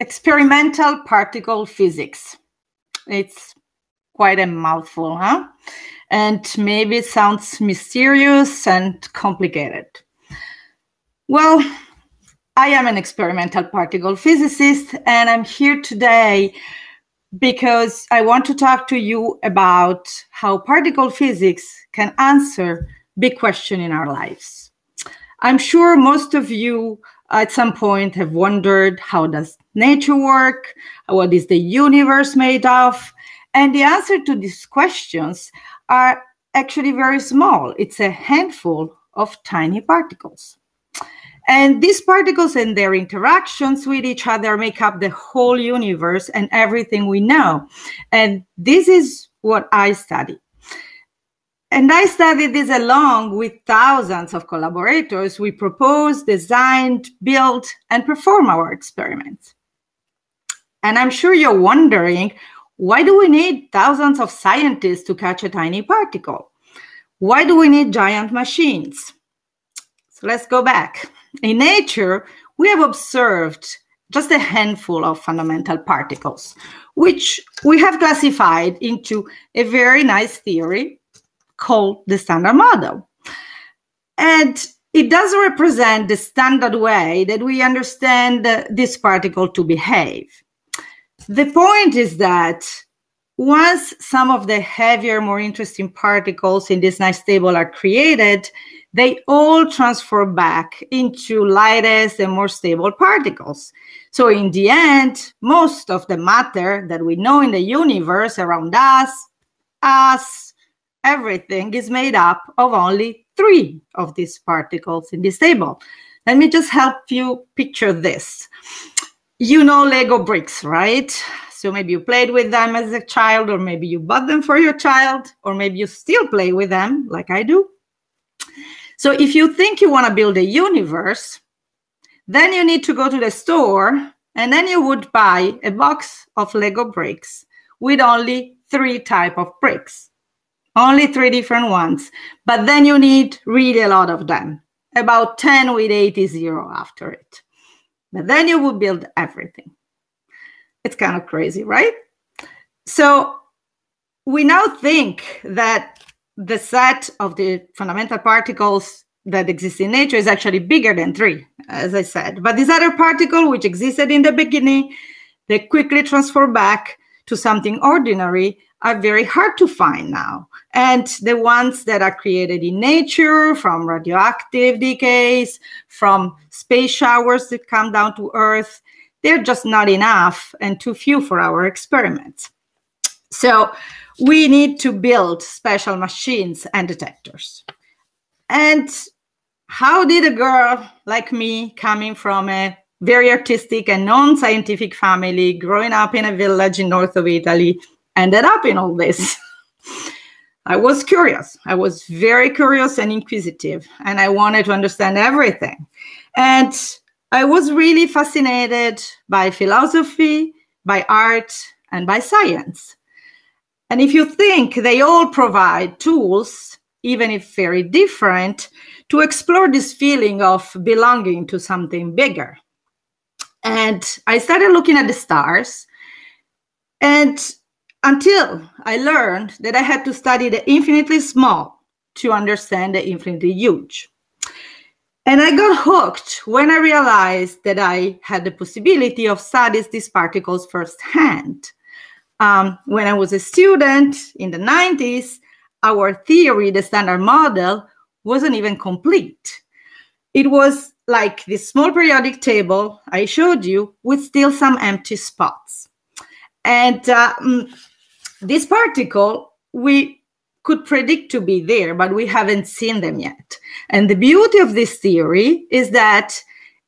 experimental particle physics. It's quite a mouthful, huh? And maybe it sounds mysterious and complicated. Well, I am an experimental particle physicist, and I'm here today because I want to talk to you about how particle physics can answer big questions in our lives. I'm sure most of you at some point have wondered, how does nature work? What is the universe made of? And the answer to these questions are actually very small. It's a handful of tiny particles. And these particles and their interactions with each other make up the whole universe and everything we know. And this is what I study. And I studied this along with thousands of collaborators. We proposed, designed, built, and performed our experiments. And I'm sure you're wondering, why do we need thousands of scientists to catch a tiny particle? Why do we need giant machines? So let's go back. In nature, we have observed just a handful of fundamental particles, which we have classified into a very nice theory called the standard model. And it does represent the standard way that we understand this particle to behave. The point is that once some of the heavier, more interesting particles in this nice table are created, they all transfer back into lightest and more stable particles. So in the end, most of the matter that we know in the universe around us, everything is made up of only three of these particles in this table. Let me just help you picture this. You know Lego bricks, right? So maybe you played with them as a child, or maybe you bought them for your child, or maybe you still play with them like I do. So if you think you want to build a universe, then you need to go to the store, and then you would buy a box of Lego bricks with only three types of bricks. Only three different ones, but then you need really a lot of them, about 10 with 80 zero after it. But then you will build everything. It's kind of crazy, right? So we now think that the set of the fundamental particles that exist in nature is actually bigger than three, as I said. But these other particles, which existed in the beginning, they quickly transfer back to something ordinary, are very hard to find now. And the ones that are created in nature from radioactive decays, from space showers that come down to Earth, they're just not enough and too few for our experiments. So we need to build special machines and detectors. And how did a girl like me, coming from a very artistic and non-scientific family, growing up in a village in north of Italy, ended up in all this? I was curious. I was very curious and inquisitive, and I wanted to understand everything. And I was really fascinated by philosophy, by art, and by science. And if you think, they all provide tools, even if very different, to explore this feeling of belonging to something bigger. And I started looking at the stars, and until I learned that I had to study the infinitely small to understand the infinitely huge. And I got hooked when I realized that I had the possibility of studying these particles firsthand. When I was a student in the 90s, our theory, the standard model, wasn't even complete. It was like this small periodic table I showed you with still some empty spots. And this particle, we could predict to be there, but we haven't seen them yet. And the beauty of this theory is that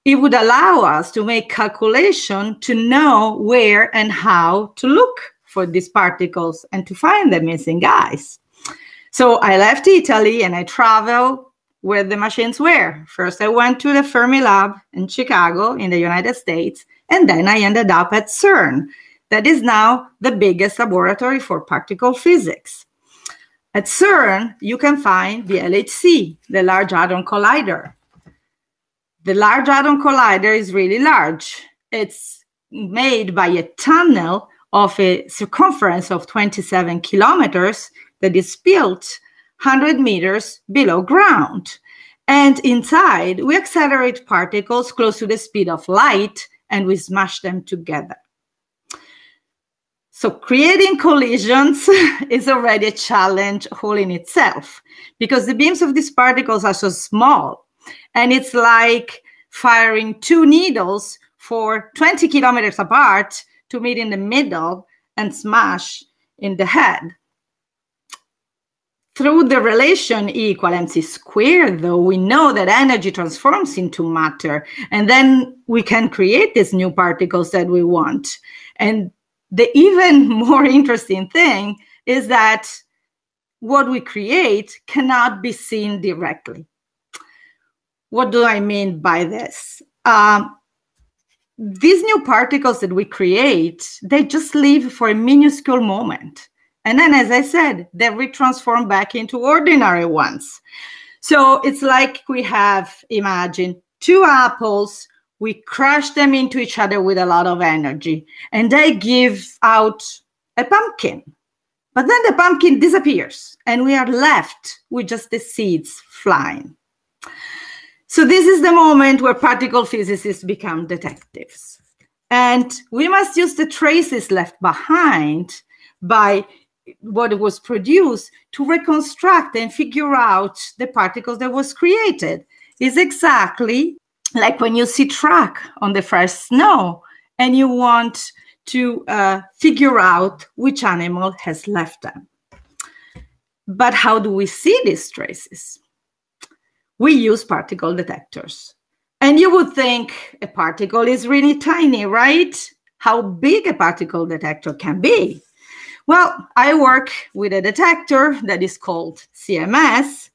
it would allow us to make calculation to know where and how to look for these particles and to find the missing guys. So I left Italy and I traveled where the machines were. First, I went to the Fermi lab in Chicago in the United States, and then I ended up at CERN. That is now the biggest laboratory for particle physics. At CERN, you can find the LHC, the Large Hadron Collider. The Large Hadron Collider is really large. It's made by a tunnel of a circumference of 27 kilometers that is built 100 meters below ground. And inside, we accelerate particles close to the speed of light, and we smash them together. So creating collisions is already a challenge all in itself, because the beams of these particles are so small, and it's like firing two needles for 20 kilometers apart to meet in the middle and smash in the head. Through the relation E = mc², though, we know that energy transforms into matter, and then we can create these new particles that we want. And the even more interesting thing is that what we create cannot be seen directly. What do I mean by this? These new particles that we create, they just live for a minuscule moment. And then, as I said, they retransform back into ordinary ones. So it's like we have, imagine, two apples. We crush them into each other with a lot of energy, and they give out a pumpkin. But then the pumpkin disappears, and we are left with just the seeds flying. So this is the moment where particle physicists become detectives. And we must use the traces left behind by what was produced to reconstruct and figure out the particles that was created. It's exactly like when you see track on the first snow and you want to figure out which animal has left them. But how do we see these traces? We use particle detectors. And you would think a particle is really tiny, right? How big a particle detector can be? Well, I work with a detector that is called CMS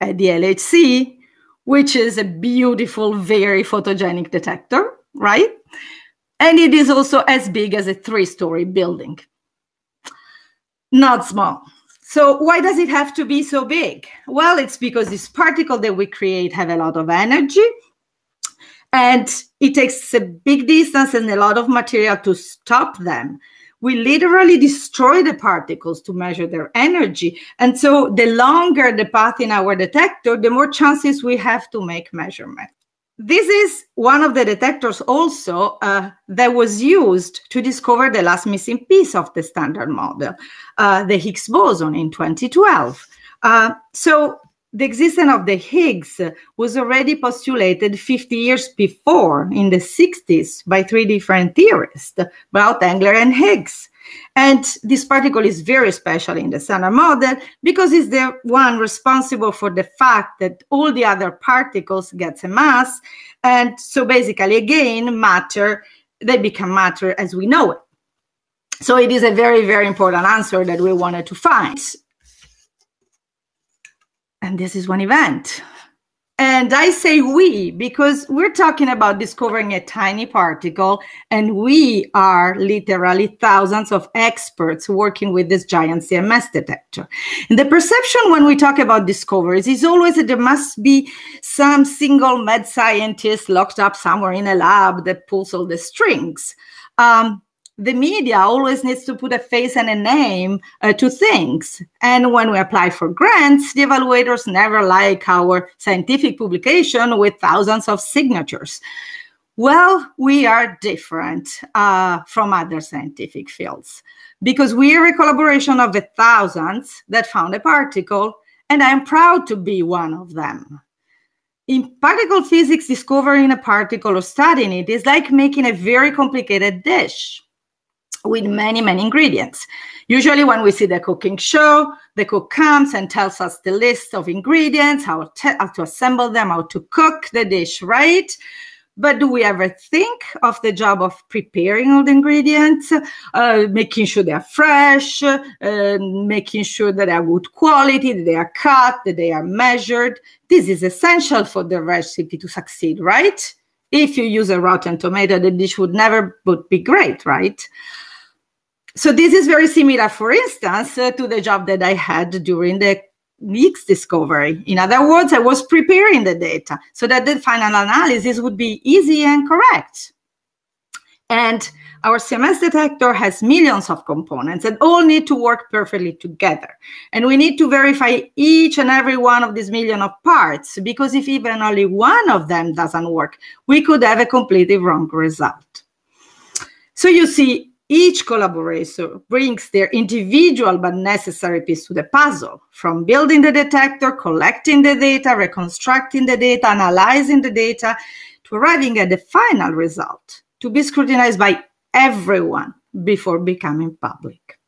at the LHC, which is a beautiful, very photogenic detector, right? And it is also as big as a 3-story building. Not small. So why does it have to be so big? Well, it's because these particles that we create have a lot of energy, and it takes a big distance and a lot of material to stop them. We literally destroy the particles to measure their energy. And so the longer the path in our detector, the more chances we have to make measurement. This is one of the detectors also that was used to discover the last missing piece of the standard model, the Higgs boson in 2012. So the existence of the Higgs was already postulated 50 years before, in the 60s, by 3 different theorists, Brout, Englert, and Higgs. And this particle is very special in the standard model because it's the one responsible for the fact that all the other particles get a mass. And so basically, again, matter, they become matter as we know it. So it is a very, very important answer that we wanted to find. And this is one event. And I say we because we're talking about discovering a tiny particle, and we are literally thousands of experts working with this giant CMS detector. And the perception when we talk about discoveries is always that there must be some single mad scientist locked up somewhere in a lab that pulls all the strings. The media always needs to put a face and a name to things. And when we apply for grants, the evaluators never like our scientific publication with thousands of signatures. Well, we are different from other scientific fields because we are a collaboration of the thousands that found a particle, and I'm proud to be one of them. In particle physics, discovering a particle or studying it is like making a very complicated dish with many, many ingredients. Usually when we see the cooking show, the cook comes and tells us the list of ingredients, how to assemble them, how to cook the dish, right? But do we ever think of the job of preparing all the ingredients, making sure they are fresh, making sure that they are good quality, that they are cut, that they are measured? This is essential for the recipe to succeed, right? If you use a rotten tomato, the dish would never be great, right? So this is very similar, for instance, to the job that I had during the Higgs discovery. In other words, I was preparing the data so that the final analysis would be easy and correct. And our CMS detector has millions of components that all need to work perfectly together. And we need to verify each and every one of these million of parts, because if even only one of them doesn't work, we could have a completely wrong result. So you see, each collaborator brings their individual but necessary piece to the puzzle, from building the detector, collecting the data, reconstructing the data, analyzing the data, to arriving at the final result, to be scrutinized by everyone before becoming public.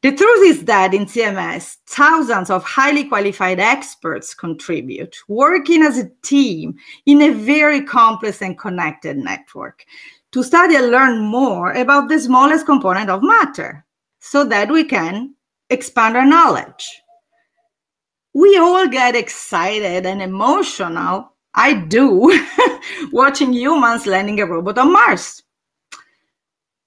The truth is that in CMS, thousands of highly qualified experts contribute, working as a team in a very complex and connected network, to study and learn more about the smallest component of matter, so that we can expand our knowledge. We all get excited and emotional, I do, watching humans landing a robot on Mars.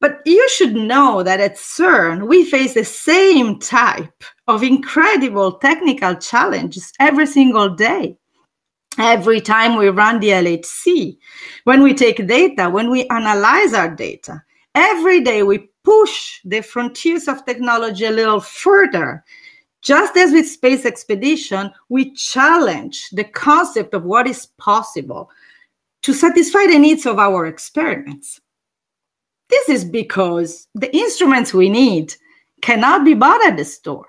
But you should know that at CERN, we face the same type of incredible technical challenges every single day. Every time we run the LHC, when we take data, when we analyze our data, every day we push the frontiers of technology a little further. Just as with space expedition, we challenge the concept of what is possible to satisfy the needs of our experiments. This is because the instruments we need cannot be bought at the store.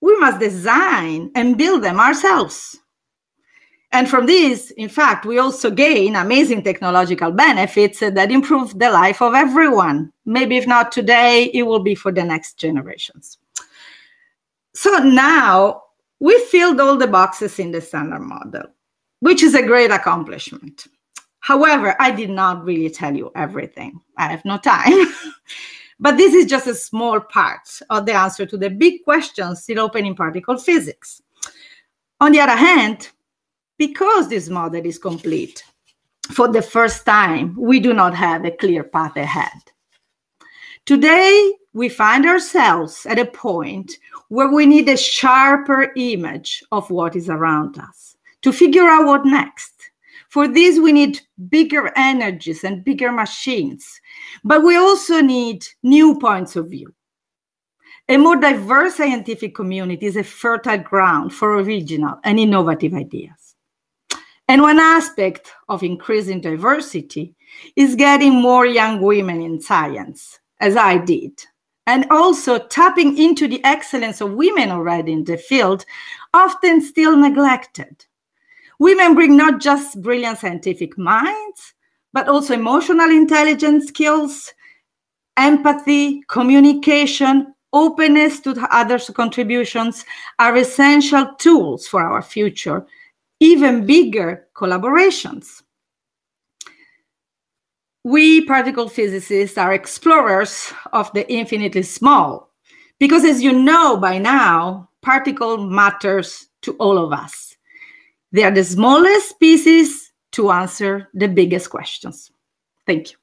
We must design and build them ourselves. And from this, in fact, we also gain amazing technological benefits that improve the life of everyone. Maybe if not today, it will be for the next generations. So now we filled all the boxes in the standard model, which is a great accomplishment. However, I did not really tell you everything. I have no time. But this is just a small part of the answer to the big questions still open in particle physics. On the other hand, because this model is complete, for the first time, we do not have a clear path ahead. Today, we find ourselves at a point where we need a sharper image of what is around us to figure out what next. For this, we need bigger energies and bigger machines, but we also need new points of view. A more diverse scientific community is a fertile ground for original and innovative ideas. And one aspect of increasing diversity is getting more young women in science, as I did, and also tapping into the excellence of women already in the field, often still neglected. Women bring not just brilliant scientific minds, but also emotional intelligence skills, empathy, communication, openness to others' contributions are essential tools for our future. Even bigger collaborations. We particle physicists are explorers of the infinitely small, because as you know by now, particle matters to all of us. They are the smallest pieces to answer the biggest questions. Thank you.